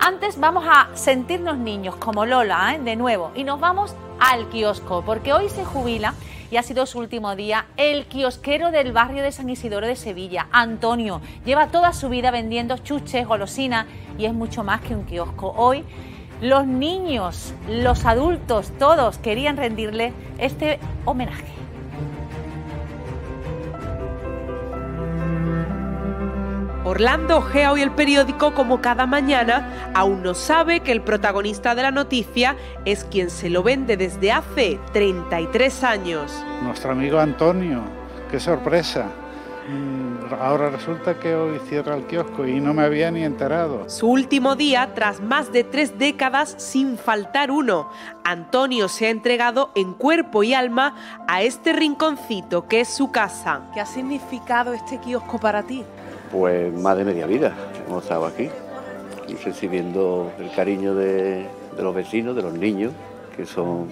Antes vamos a sentirnos niños, como Lola, de nuevo, y nos vamos al kiosco, porque hoy se jubila y ha sido su último día el kiosquero del barrio de San Isidoro de Sevilla, Antonio. Lleva toda su vida vendiendo chuches, golosinas, y es mucho más que un kiosco. Hoy los niños, los adultos, todos querían rendirle este homenaje. Orlando ojea hoy el periódico como cada mañana, aún no sabe que el protagonista de la noticia es quien se lo vende desde hace 33 años. Nuestro amigo Antonio, qué sorpresa. Ahora resulta que hoy cierra el kiosco y no me había ni enterado. Su último día tras más de 3 décadas sin faltar uno. Antonio se ha entregado en cuerpo y alma a este rinconcito que es su casa. ¿Qué ha significado este kiosco para ti? Pues más de media vida hemos estado aquí, recibiendo el cariño de los vecinos, de los niños, que son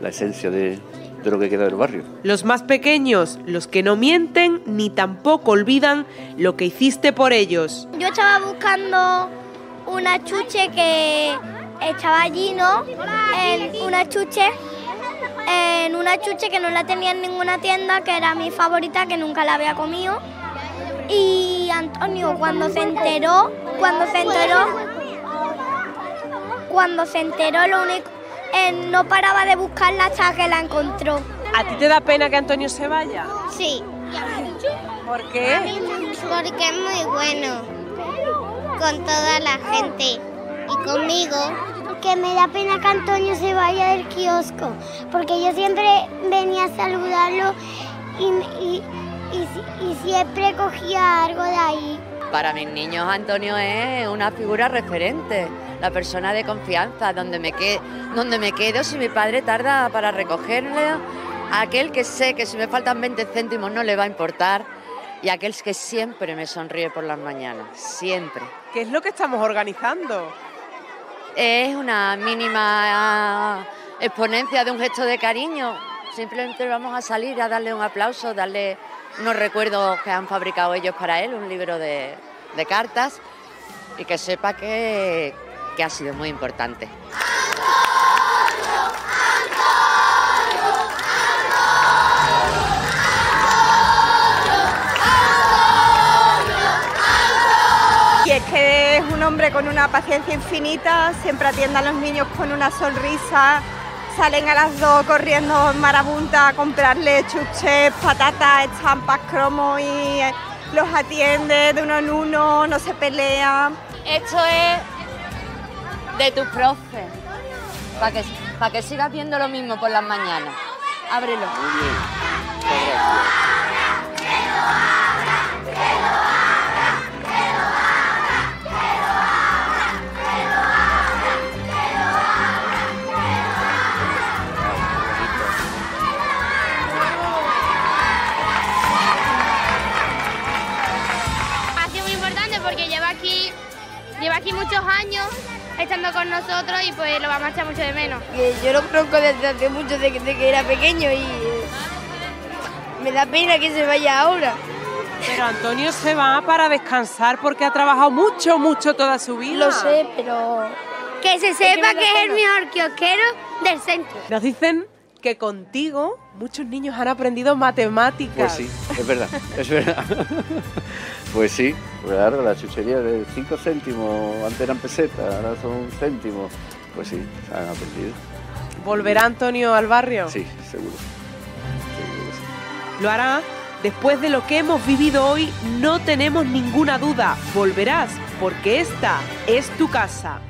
la esencia de lo que queda del barrio. Los más pequeños, los que no mienten ni tampoco olvidan lo que hiciste por ellos. Yo estaba buscando una chuche que estaba allí, ¿no? En una chuche que no la tenía en ninguna tienda, que era mi favorita, que nunca la había comido. Y Antonio cuando se enteró lo único, no paraba de buscarla hasta que la encontró. ¿A ti te da pena que Antonio se vaya? Sí. ¿Por qué? Porque es muy bueno con toda la gente y conmigo. Que me da pena que Antonio se vaya del kiosco, porque yo siempre venía a saludarlo y siempre cogía algo de ahí. Para mis niños Antonio es una figura referente, la persona de confianza, donde me quedo si mi padre tarda para recogerle, aquel que sé que si me faltan 20 céntimos no le va a importar y aquel que siempre me sonríe por las mañanas, siempre. ¿Qué es lo que estamos organizando? Es una mínima exponencia de un gesto de cariño, simplemente vamos a salir a darle un aplauso, darle unos recuerdos que han fabricado ellos para él, un libro de cartas, y que sepa que ha sido muy importante. Y es que es un hombre con una paciencia infinita, siempre atiende a los niños con una sonrisa. Salen a las 2 corriendo en marabunta a comprarle chuches, patatas, estampas, cromos y los atiende de uno en uno, no se pelea. Esto es de tus profes, para que sigas viendo lo mismo por las mañanas. Ábrelo. Lleva aquí muchos años estando con nosotros y pues lo vamos a echar mucho de menos. Yo lo conozco desde hace mucho, desde que era pequeño, y me da pena que se vaya ahora. Pero Antonio se va para descansar porque ha trabajado mucho, mucho toda su vida. Lo sé, pero que se sepa que es el mejor kiosquero del centro. Nos dicen que contigo muchos niños han aprendido matemáticas. Pues sí, es verdad, es verdad. Pues sí, claro, la chuchería de 5 céntimos, antes eran pesetas, ahora son céntimos. Pues sí, han aprendido. ¿Volverá Antonio al barrio? Sí, seguro. Seguro, sí. Lo hará. Después de lo que hemos vivido hoy, no tenemos ninguna duda. Volverás, porque esta es tu casa.